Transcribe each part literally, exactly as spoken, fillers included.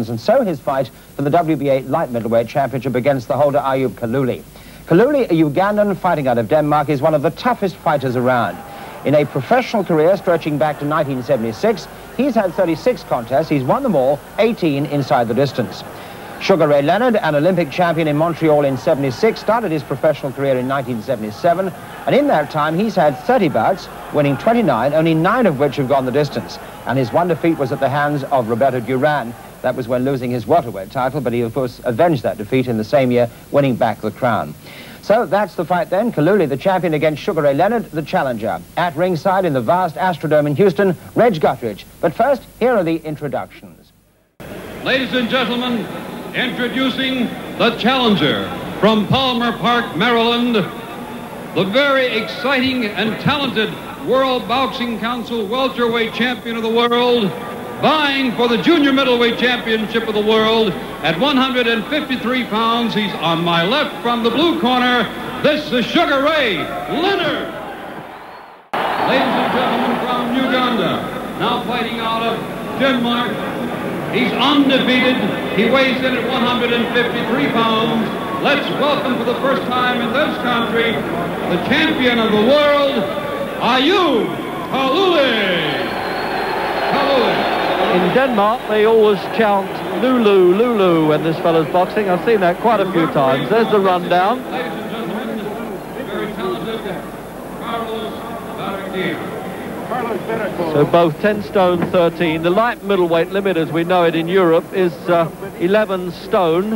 Egyptians, and so his fight for the W B A light middleweight championship against the holder Ayub Kalule. Kalule, a Ugandan fighting out of Denmark, is one of the toughest fighters around. In a professional career stretching back to nineteen seventy-six, he's had thirty-six contests. He's won them all, eighteen inside the distance. Sugar Ray Leonard, an Olympic champion in Montreal in seventy-six, started his professional career in nineteen seventy-seven, and in that time he's had thirty bouts, winning twenty-nine, only nine of which have gone the distance. And his one defeat was at the hands of Roberto Duran. That was when losing his welterweight title, but he of course avenged that defeat in the same year, winning back the crown. So that's the fight then. Kalule, the champion, against Sugar Ray Leonard, the challenger. At ringside in the vast Astrodome in Houston, Reg Gutteridge. But first, here are the introductions. Ladies and gentlemen, introducing the challenger from Palmer Park, Maryland, the very exciting and talented World Boxing Council welterweight champion of the world, vying for the junior middleweight championship of the world at one hundred fifty-three pounds. He's on my left from the blue corner. This is Sugar Ray Leonard. Ladies and gentlemen, from Uganda, now fighting out of Denmark. He's undefeated. He weighs in at one hundred fifty-three pounds. Let's welcome for the first time in this country the champion of the world, Ayub Kalule. Kalule. In Denmark, they always chant Lulu, Lulu when this fellow's boxing. I've seen that quite a few times. There's the rundown. Ladies and gentlemen, very talented Carlos Berrocal. So both ten stone thirteen, the light middleweight limit as we know it in Europe is uh, eleven stone,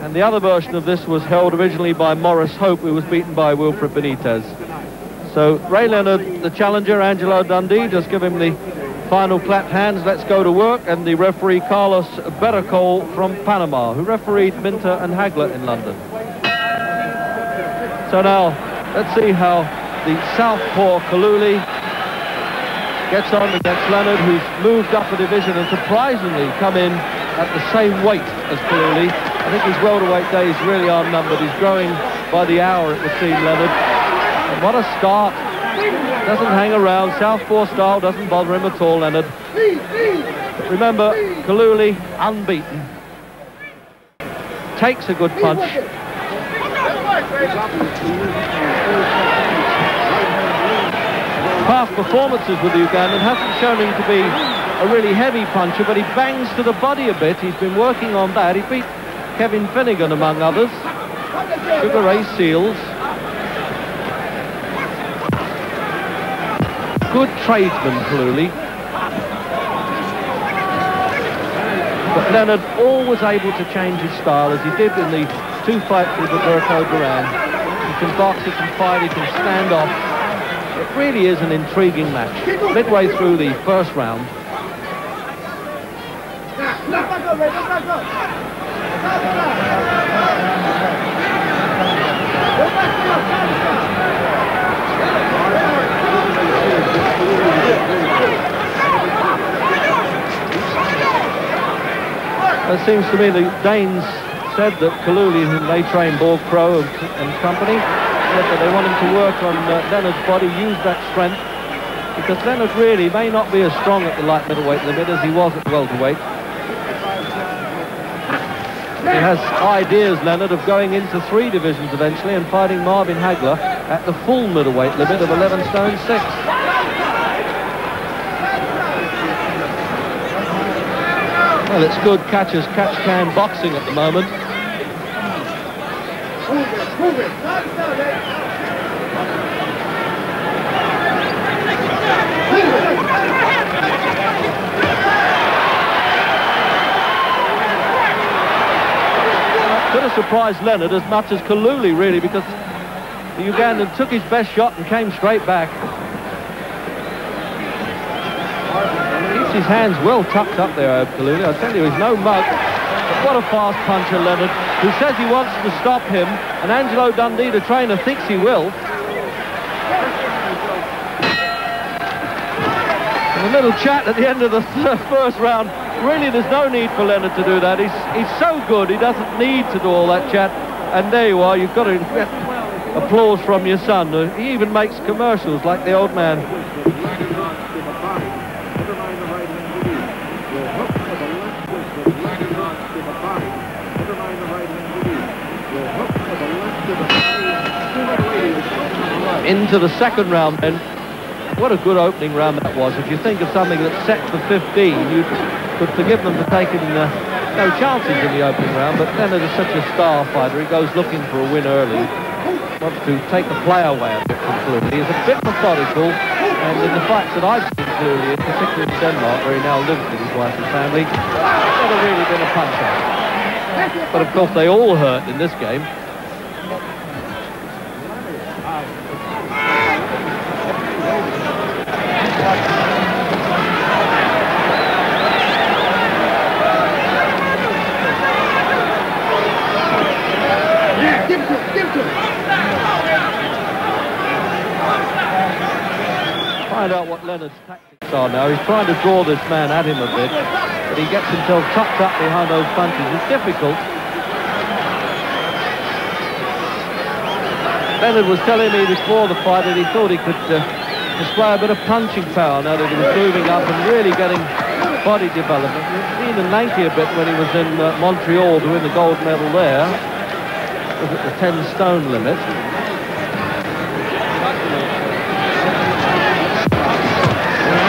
and the other version of this was held originally by Morris Hope, who was beaten by Wilfredo Benitez. So Ray Leonard, the challenger, Angelo Dundee, just give him the final clap hands, let's go to work, and the referee Carlos Berrocal from Panama, who refereed Minter and Hagler in London. So now let's see how the southpaw Kalule gets on against Leonard, who's moved up a division and surprisingly come in at the same weight as Kalule. I think his welterweight days really are numbered. He's growing by the hour, it would seem, Leonard. And what a start. Doesn't hang around. Southpaw style doesn't bother him at all, Leonard. But remember, Kalule, unbeaten. Takes a good punch. Past performances with the Ugandan hasn't shown him to be a really heavy puncher, but he bangs to the body a bit. He's been working on that. He beat Kevin Finnegan, among others. Sugar Ray seals. Good tradesman, Kalule. But Leonard always able to change his style, as he did in the two fights with Roberto Duran. He can box, he can fight, he can stand off. It really is an intriguing match. Midway through the first round. It seems to me the Danes said that Kalule, whom they train, Borg Crow and, and company, that they want him to work on uh, Leonard's body, use that strength, because Leonard really may not be as strong at the light middleweight limit as he was at welterweight. He has ideas, Leonard, of going into three divisions eventually and fighting Marvin Hagler at the full middleweight limit of eleven stone six. Well, it's good catchers catch can boxing at the moment. Move it, move it. Could have surprised Leonard as much as Kalule, really, because the Ugandan took his best shot and came straight back. Keeps his hands well tucked up there, Kalule. I tell you, he's no mug. But what a fast puncher, Leonard, who says he wants to stop him, and Angelo Dundee, the trainer, thinks he will. And a little chat at the end of the first round. Really, there's no need for Leonard to do that. He's, he's so good, he doesn't need to do all that chat. And there you are, you've got to get applause from your son. He even makes commercials like the old man. into the second round. And what a good opening round that was. If you think of something that's set for fifteen, you could forgive them for taking uh, no chances in the opening round, but Leonard is such a star fighter. He goes looking for a win early. Wants to take the play away a bit from Kalule. He's a bit methodical, and in the fights that I've seen Kalule in, particularly in Denmark, where he now lives with his wife and family, it's never really been a punch-out. But of course they all hurt in this game. Find out what Leonard's tactics are now. He's trying to draw this man at him a bit, but he gets himself tucked up behind those punches. It's difficult. Leonard was telling me before the fight that he thought he could uh, display a bit of punching power now that he was moving up and really getting body development. He's seen the lanky a bit when he was in uh, Montreal to win the gold medal there. It was at the ten stone limit.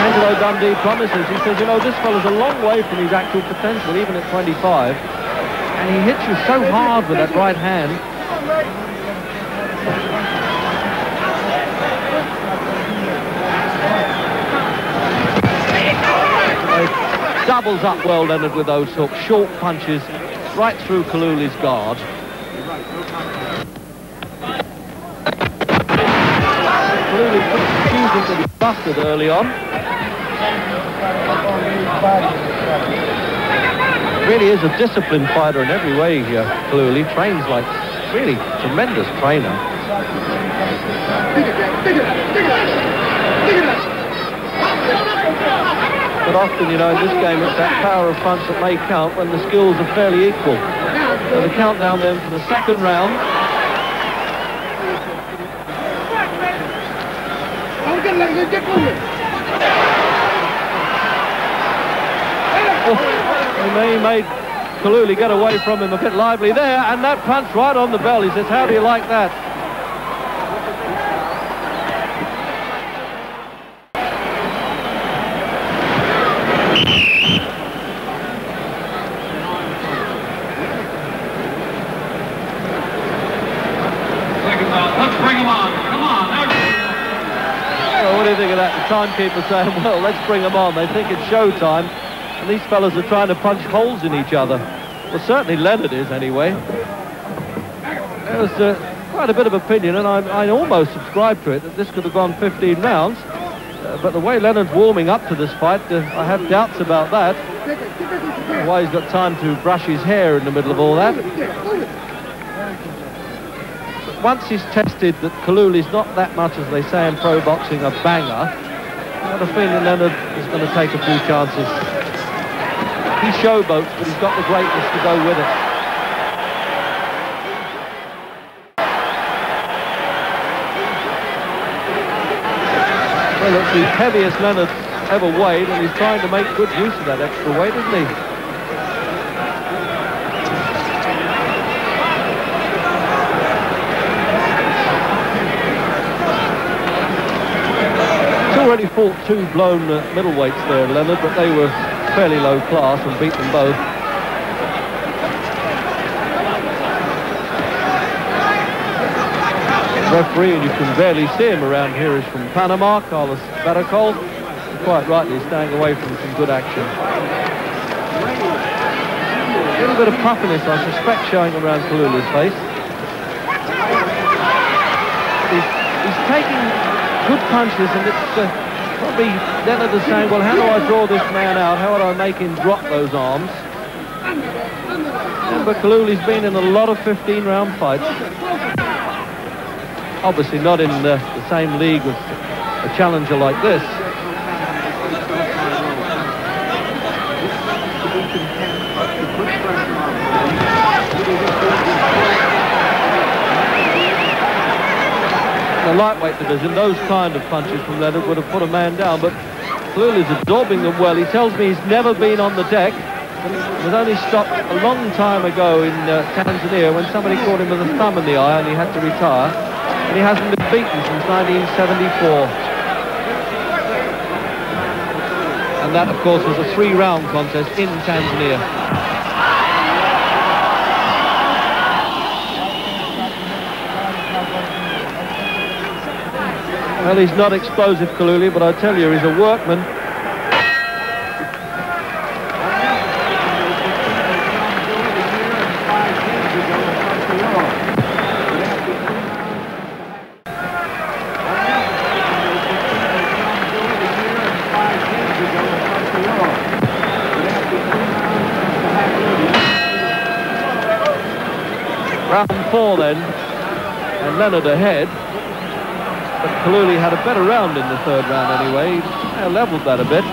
Angelo Dundee promises. He says, you know, this fella's a long way from his actual potential, even at twenty-five. And he hits you so hard with that right hand. He doubles up well, Leonard, with those hooks. Short punches right through Kalule's guard. Kalule puts the shoes into the busted early on. Really is a disciplined fighter in every way here, Kalule. Trains like really tremendous trainer. But often, you know, in this game, it's that power of punch that may count when the skills are fairly equal. So the countdown then for the second round. Oh, he made Kalule get away from him a bit lively there, and that punch right on the bell. He says, how do you like that? Timekeepers saying, well, let's bring them on. They think it's showtime, and these fellas are trying to punch holes in each other. Well, certainly Leonard is, anyway. There was uh, quite a bit of opinion, and I, I almost subscribed to it, that this could have gone fifteen rounds, uh, but the way Leonard's warming up to this fight, uh, I have doubts about that. Why he's got time to brush his hair in the middle of all that. But once he's tested that Kalule's not that much, as they say in pro boxing, a banger, I've got a feeling Leonard is going to take a few chances. He showboats, but he's got the greatness to go with it. Well, it's the heaviest Leonard's ever weighed, and he's trying to make good use of that extra weight, isn't he? Already fought two blown uh, middleweights there, Leonard, but they were fairly low class and beat them both. The referee, and you can barely see him around here, is from Panama, Carlos Berrocal. Quite rightly staying away from some good action. A little bit of puffiness, I suspect, showing around Kalule's face. He's, he's taking good punches, and it's uh, probably Leonard is saying, well, how do I draw this man out? How do I make him drop those arms? Remember, Kalule's been in a lot of fifteen round fights. Obviously not in the, the same league with a challenger like this. The lightweight division, those kind of punches from Leonard would have put a man down, but Kalule's absorbing them well. He tells me he's never been on the deck. He was only stopped a long time ago in uh, Tanzania when somebody caught him with a thumb in the eye and he had to retire. And and he hasn't been beaten since nineteen seventy-four. And that, of course, was a three-round contest in Tanzania. Well, he's not explosive, Kalule, but I tell you, he's a workman. Round four then, and Leonard ahead, but Kalule had a better round in the third round anyway. He levelled that a bit.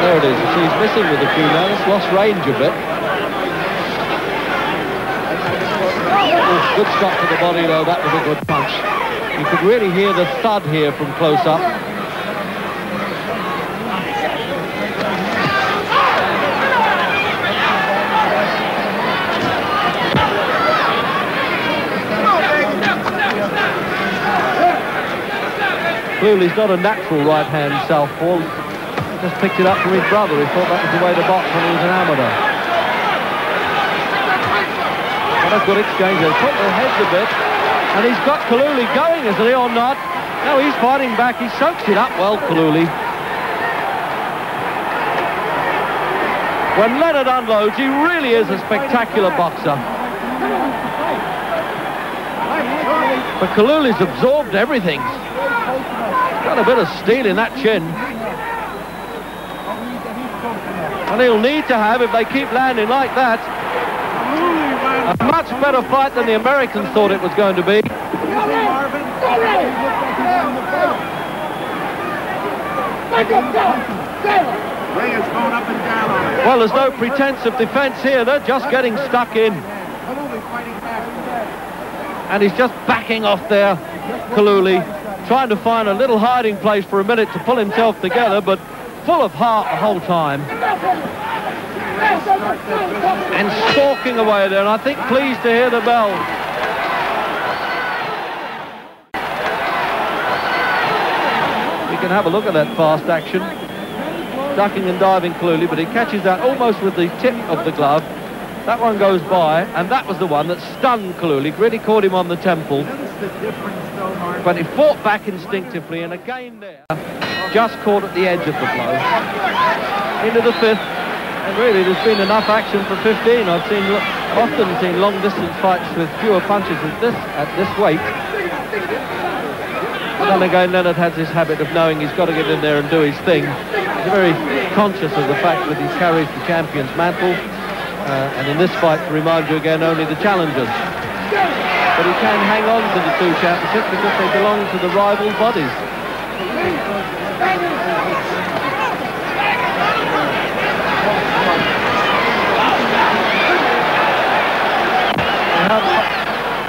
There it is. She's missing with a few now. It's lost range a bit. Oh, good shot to the body though. That was a good punch. You could really hear the thud here from close up. Kalule's not a natural right-hand southpaw. Just picked it up from his brother. He thought that was the way to box when he was an amateur. What a good exchange. They put their heads a bit, and he's got Kalule going, isn't he, or not? No, he's fighting back. He soaks it up well, Kalule. When Leonard unloads, he really is a spectacular boxer. But Kalule's absorbed everything. Got a bit of steel in that chin. And he'll need to have, if they keep landing like that, a much better fight than the Americans thought it was going to be. Well, there's no pretense of defence here. They're just getting stuck in. And he's just backing off there, Kalule, trying to find a little hiding place for a minute to pull himself together, but full of heart the whole time. And stalking away there, and I think pleased to hear the bell. You can have a look at that fast action. Ducking and diving Kalule, but he catches that almost with the tip of the glove. That one goes by, and that was the one that stunned Kalule. Really caught him on the temple. But he fought back instinctively, and again there, just caught at the edge of the blow. Into the fifth, and really there's been enough action for fifteen. I've seen often seen long distance fights with fewer punches at this at this weight. But then again, Leonard has this habit of knowing he's got to get in there and do his thing. He's very conscious of the fact that he carries the champion's mantle, uh, and in this fight, to remind you again, only the challengers. But he can hang on to the two championships because they belong to the rival bodies.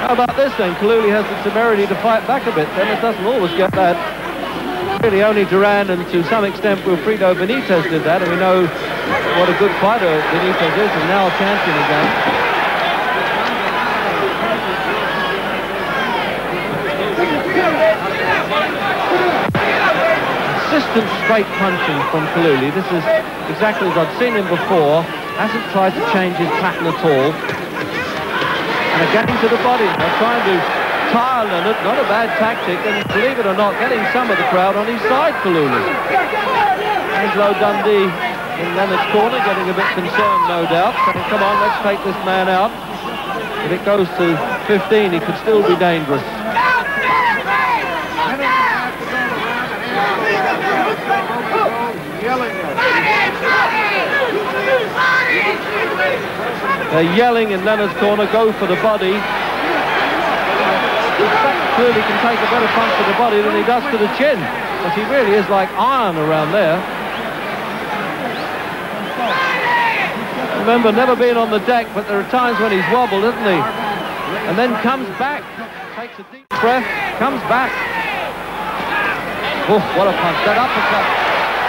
How about this then? Kalule has the temerity to fight back a bit. Dennis doesn't always get that. Really only Duran and to some extent Wilfredo Benitez did that, and we know what a good fighter Benitez is, and now a champion again. Consistent straight punching from Kalule. This is exactly as I've seen him before. Hasn't tried to change his pattern at all. And again to the body. They're trying to tire Leonard. Not a bad tactic. And believe it or not, getting some of the crowd on his side, Kalule. Angelo Dundee in Leonard's corner, getting a bit concerned, no doubt. Saying, come on, let's take this man out. If it goes to fifteen, he could still be dangerous. They're yelling in Leonard's corner, go for the body. Clearly can take a better punch to the body than he does to the chin, but he really is like iron around there. And remember never being on the deck, but there are times when he's wobbled, isn't he? And then comes back, takes a deep breath, comes back. Oh, what a punch, that uppercut.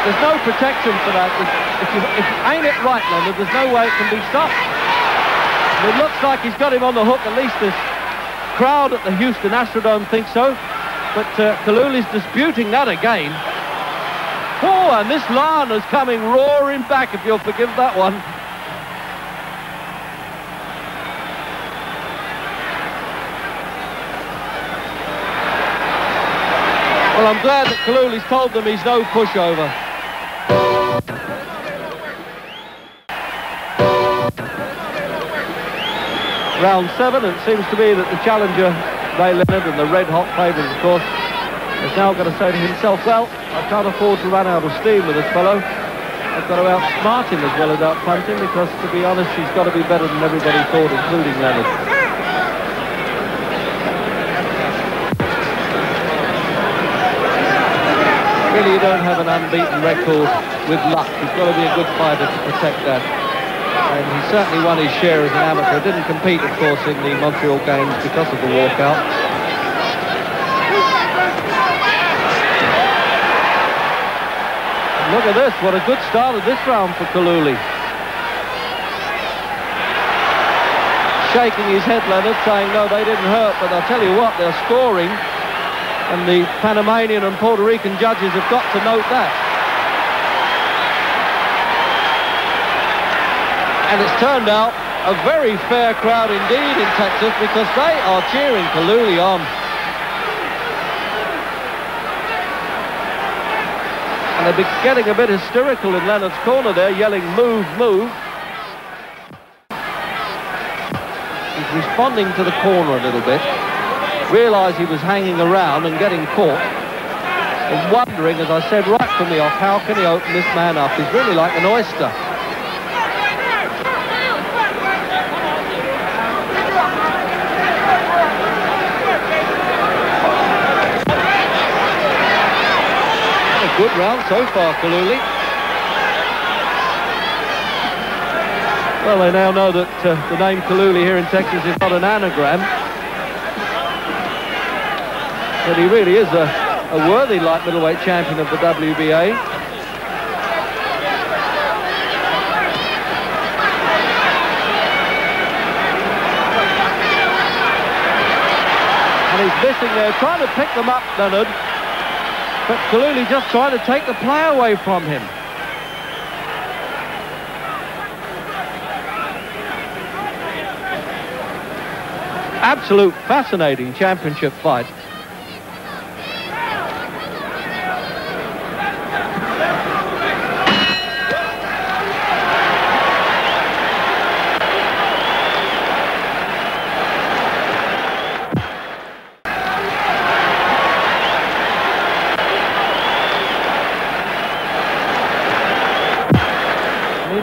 There's no protection for that. If you, if you ain't it right, Leonard, there's no way it can be stopped. And it looks like he's got him on the hook, at least this crowd at the Houston Astrodome thinks so. But uh, Kalule's disputing that again. Oh, and this Lana's coming roaring back, if you'll forgive that one. Well, I'm glad that Kalule's told them he's no pushover. Round seven, and it seems to be that the challenger, Ray Leonard, and the red-hot favourite, of course, is now going to say to himself, well, I can't afford to run out of steam with this fellow. I've got to outsmart him as well as outpunch him, because, to be honest, he's got to be better than everybody thought, including Leonard. Really, you don't have an unbeaten record with luck. He's got to be a good fighter to protect that. And he certainly won his share as an amateur. Didn't compete, of course, in the Montreal Games because of the walkout. Look at this, what a good start of this round for Kalule. Shaking his head, Leonard, saying, no, they didn't hurt, but I'll tell you what, they're scoring. And the Panamanian and Puerto Rican judges have got to note that. And it's turned out a very fair crowd indeed in Texas, because they are cheering Kalule on. And they've been getting a bit hysterical in Leonard's corner there, yelling, move, move. He's responding to the corner a little bit, realised he was hanging around and getting caught, and wondering, as I said right from the off, how can he open this man up? He's really like an oyster. Good round so far, Kalule. Well, they now know that uh, the name Kalule here in Texas is not an anagram. But he really is a, a worthy light middleweight champion of the W B A. And he's missing there, trying to pick them up, Leonard. But Kalule just trying to take the play away from him. Absolute fascinating championship fight.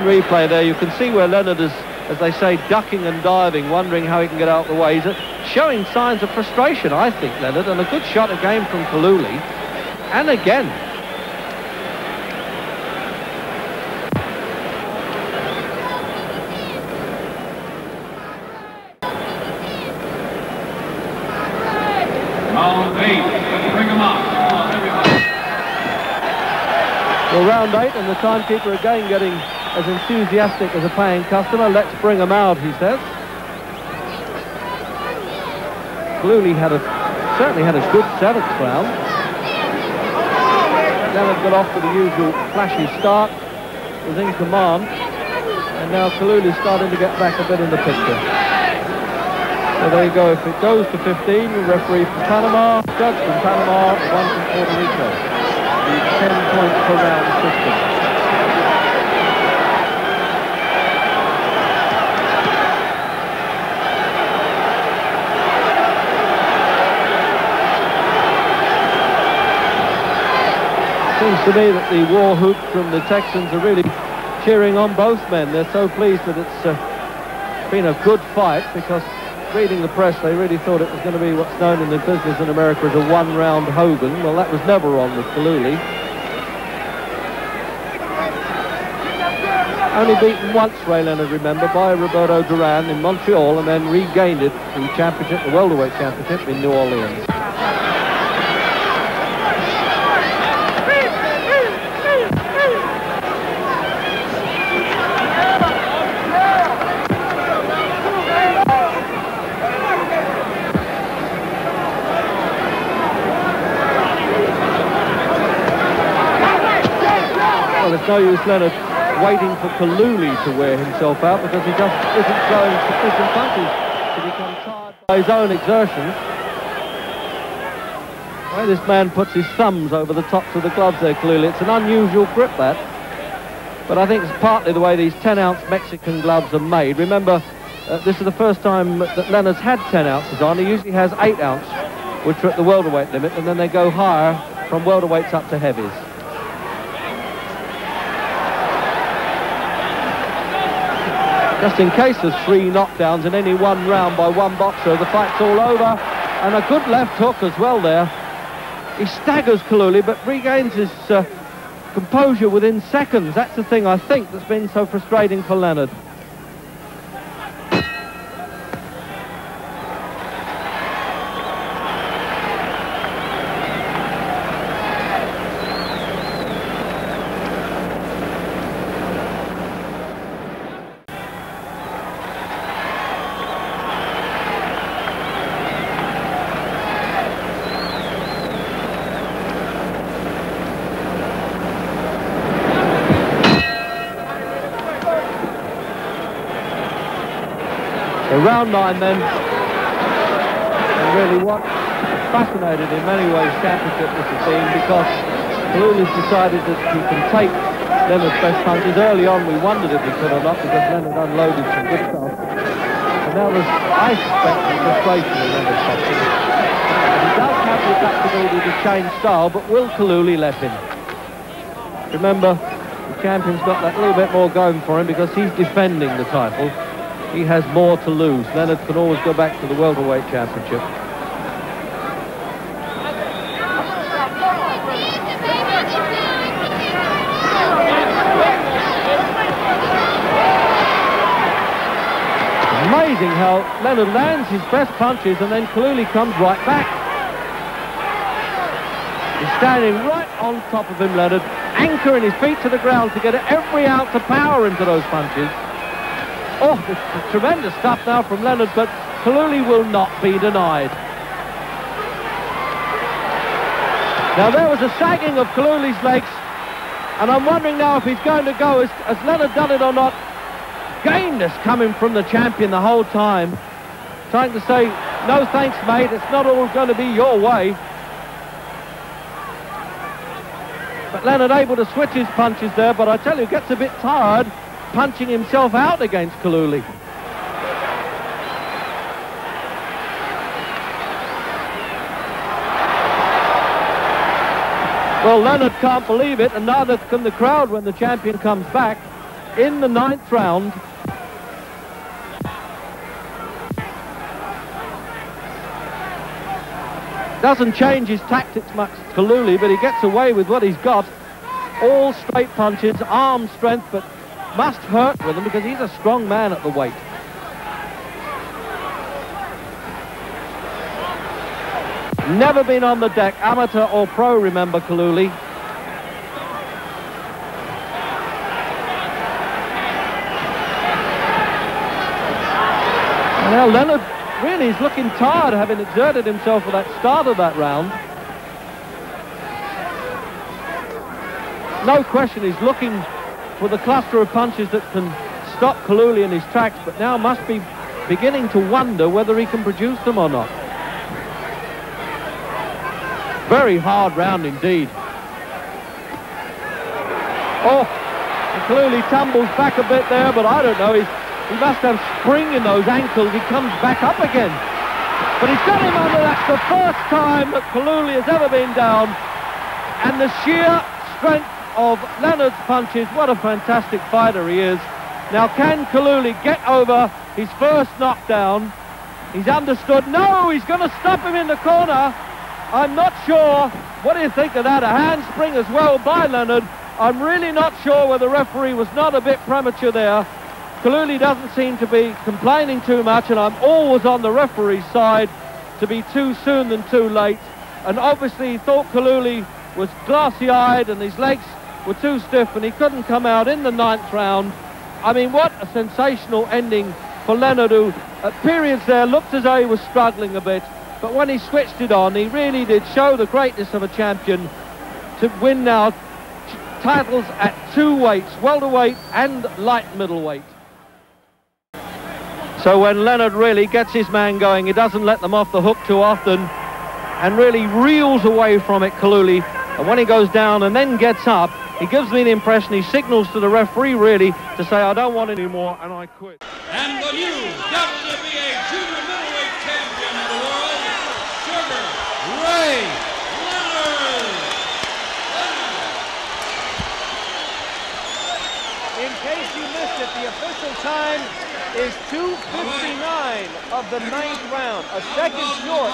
Replay there, you can see where Leonard is, as they say, ducking and diving, wondering how he can get out of the way. He's showing signs of frustration, I think, Leonard, and a good shot again from Kalule. And again. Round eight, bring him up. Well, round eight, and the timekeeper again getting as enthusiastic as a paying customer. Let's bring him out, he says. Kalule had a, certainly had a good seventh round. Leonard got off to the usual flashy start, was in command, and now Kalule's starting to get back a bit in the picture. So there you go, if it goes to fifteen, the referee from Panama, judge from Panama, one from Puerto Rico. The ten points per round system. Seems to me that the war hoop from the Texans are really cheering on both men. They're so pleased that it's uh, been a good fight, because reading the press, they really thought it was going to be what's known in the business in America as a one-round Hogan. Well, that was never on with Kalule. only beaten once, Ray Leonard, remember, by Roberto Duran in Montreal, and then regained it in the championship, the welterweight championship in New Orleans. No use Leonard waiting for Kalule to wear himself out, because he just isn't throwing sufficient punches to become tired by his own exertions. Well, this man puts his thumbs over the tops of the gloves there, Kalule. It's an unusual grip, that. But I think it's partly the way these ten ounce Mexican gloves are made. Remember, uh, this is the first time that Leonard's had ten ounces on. He usually has eight ounce, which are at the welterweight limit, and then they go higher from welterweights up to heavies. Just in case there's three knockdowns in any one round by one boxer, the fight's all over. And a good left hook as well there. He staggers Kalule, but regains his uh, composure within seconds. That's the thing, I think, that's been so frustrating for Leonard. Round nine then, and really what fascinated in many ways championship this has been, because Kalule's decided that he can take Leonard's best punches. Early on we wondered if he could or not, because Leonard unloaded some good stuff, and that was, I suspect, the frustration in Leonard's punches. He does have the adaptability to change style, but will Kalule let him? Remember, the champion's got that little bit more going for him, because he's defending the title. He has more to lose. Leonard can always go back to the welterweight championship. Amazing how Leonard lands his best punches and then Kalule comes right back. He's standing right on top of him, Leonard, anchoring his feet to the ground to get every ounce of power into those punches. Oh, it's tremendous stuff now from Leonard, but Kalule will not be denied. Now there was a sagging of Kalule's legs, and I'm wondering now if he's going to go. Has Leonard done it or not? Gameness coming from the champion the whole time, trying to say, no thanks, mate, it's not all going to be your way. But Leonard able to switch his punches there, but I tell you, gets a bit tired punching himself out against Kalule. Well, Leonard can't believe it, and neither can the crowd when the champion comes back in the ninth round. Doesn't change his tactics much, Kalule, but he gets away with what he's got. All straight punches, arm strength, but must hurt with him, because he's a strong man at the weight. Never been on the deck, amateur or pro, remember, Kalule. Now Leonard really is looking tired, having exerted himself for that start of that round. No question he's looking for the cluster of punches that can stop Kalule in his tracks, but now must be beginning to wonder whether he can produce them or not. Very hard round indeed. Oh, Kalule tumbles back a bit there, but I don't know, he's, he must have spring in those ankles. He comes back up again, but he's got him under. That's the first time that Kalule has ever been down, and the sheer strength of Leonard's punches. What a fantastic fighter he is. Now can Kalule get over his first knockdown? He's understood. No, he's going to stop him in the corner. I'm not sure. What do you think of that? A handspring as well by Leonard, I'm really not sure whether the referee was not a bit premature there. Kalule doesn't seem to be complaining too much, and I'm always on the referee's side. To be too soon than too late, and obviously he thought Kalule was glassy-eyed and his legs were too stiff and he couldn't come out in the ninth round. I mean, what a sensational ending for Leonard, who at periods there looked as though he was struggling a bit, but when he switched it on, he really did show the greatness of a champion to win now titles at two weights, welterweight and light middleweight. So when Leonard really gets his man going, he doesn't let them off the hook too often and really reels away from it, Kalule. And when he goes down and then gets up, he gives me the impression he signals to the referee really to say, I don't want any more and I quit. And the new W B A junior middleweight champion of the world, Sugar Ray Leonard. In case you missed it, the official time is two fifty-nine of the ninth round, a second short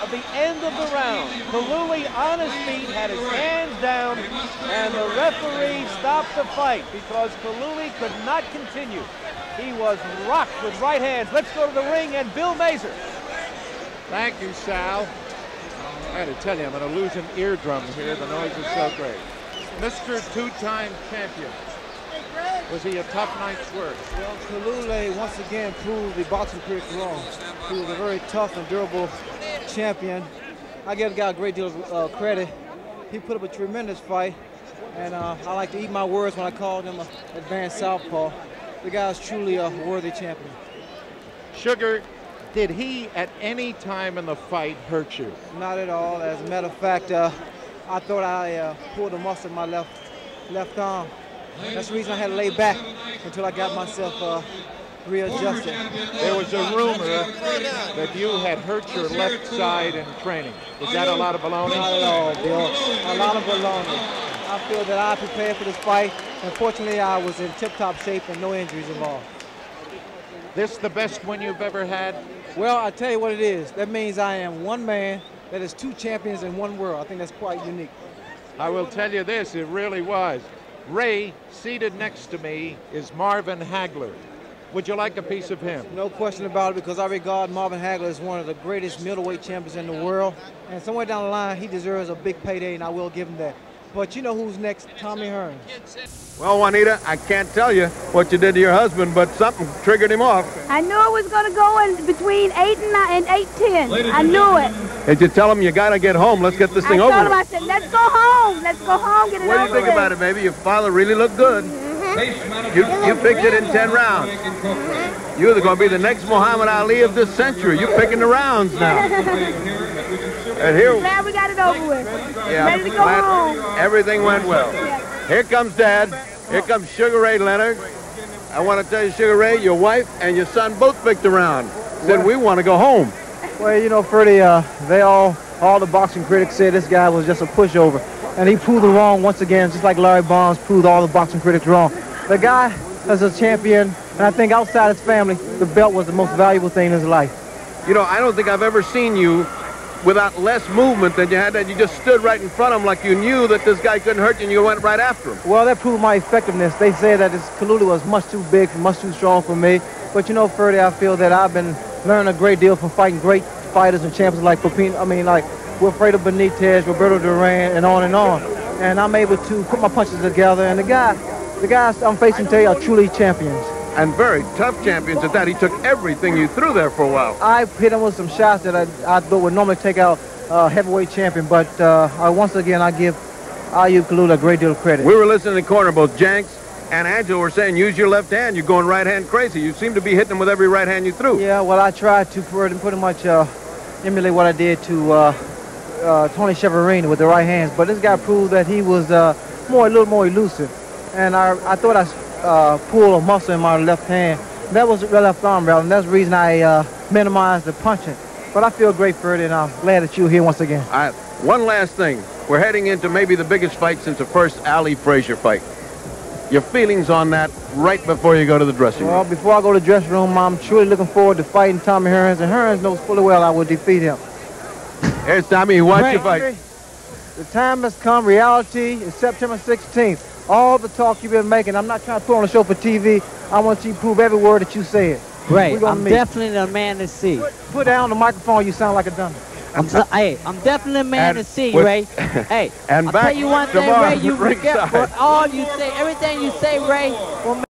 of the end of the round. Kalule on his feet, had his hands down, and the referee stopped the fight because Kalule could not continue. He was rocked with right hands. Let's go to the ring and Bill Mazur. Thank you, Sal. I had to tell you, I'm going to lose an eardrum here. The noise is so great. Mister Two-Time Champion. Was he a tough night's work? Well, Kalule once again proved the boxing critic wrong. He was a very tough and durable champion. I give the guy a great deal of uh, credit. He put up a tremendous fight, and uh, I like to eat my words when I called him an advanced southpaw. The guy is truly a worthy champion. Sugar, did he at any time in the fight hurt you? Not at all. As a matter of fact, uh, I thought I uh, pulled a muscle in my left, left arm. That's the reason I had to lay back until I got myself uh, readjusted. There was a rumor that you had hurt your left side in training. Is that a lot of baloney? Not at all, Bill. A lot of baloney. I feel that I prepared for this fight. Unfortunately, I was in tip-top shape and no injuries involved. This the best win you've ever had? Well, I tell you what it is. That means I am one man that is two champions in one world. I think that's quite unique. I will tell you this, it really was. Ray, seated next to me, is Marvin Hagler. Would you like a piece of him? No question about it, because I regard Marvin Hagler as one of the greatest middleweight champions in the world. And somewhere down the line, he deserves a big payday, and I will give him that. But you know who's next? Tommy Hearns. Well, Juanita, I can't tell you what you did to your husband, but something triggered him off. I knew it was going to go in between eight and eight ten. I knew it. Did you tell him you got to get home? Let's get this thing over with. I told him, I said, let's go home. Let's go home, get it over with. What do you think about it, baby? Your father really looked good. Mm-hmm. You, you picked it in ten rounds. Mm-hmm. You're going to be the next Muhammad Ali of this century. You're picking the rounds now. And here, I'm glad we got it over with. Yeah, ready to go home. Everything went well. Here comes Dad. Here comes Sugar Ray Leonard. I want to tell you, Sugar Ray, your wife and your son both picked around. Said we want to go home. Well, you know, Freddie, uh, they all, all the boxing critics said this guy was just a pushover. And he proved it wrong once again, just like Larry Bonds proved all the boxing critics wrong. The guy is a champion, and I think outside his family, the belt was the most valuable thing in his life. You know, I don't think I've ever seen you without less movement than you had, that you just stood right in front of him like you knew that this guy couldn't hurt you and you went right after him. Well, that proved my effectiveness. They say that Kalule was much too big, much too strong for me. But you know, Ferdy, I feel that I've been learning a great deal from fighting great fighters and champions like Pepino, I mean, like Wilfredo Benitez, Roberto Duran, and on and on. And I'm able to put my punches together. And the guy, the guys I'm facing today are truly champions. And very tough champions at that. He took everything you threw there for a while. I hit him with some shots that I, I thought would normally take out a uh, heavyweight champion, but uh, I, once again, I give Ayub Kalule a great deal of credit. We were listening in the corner, both Jenks and Angelo were saying, use your left hand, you're going right hand crazy. You seem to be hitting him with every right hand you threw. Yeah, well, I tried to pretty much uh, emulate what I did to uh, uh, Tony Schiaverini with the right hands, but this guy proved that he was uh, more a little more elusive, and I, I thought I... Uh, pull a muscle in my left hand. That was the left arm, and that's the reason I uh, minimized the punching. But I feel great for it, and I'm glad that you're here once again. All right. One last thing. We're heading into maybe the biggest fight since the first Ali Frazier fight. Your feelings on that right before you go to the dressing well, room? Well, before I go to the dressing room, I'm truly looking forward to fighting Tommy Hearns, and Hearns knows fully well I will defeat him. Here's Tommy. He wants you fight. The time has come. Reality is September sixteenth. all the talk you've been making. I'm not trying to put on a show for T V. I want you to prove every word that you said. Right. I'm meet. definitely a man to see. Put, put down the microphone. You sound like a dummy. I'm so, hey, I'm definitely a man and to see, with, Ray. Hey, and I'll back tell you one thing, Ray. You forget for all you say. Everything you say, Ray, will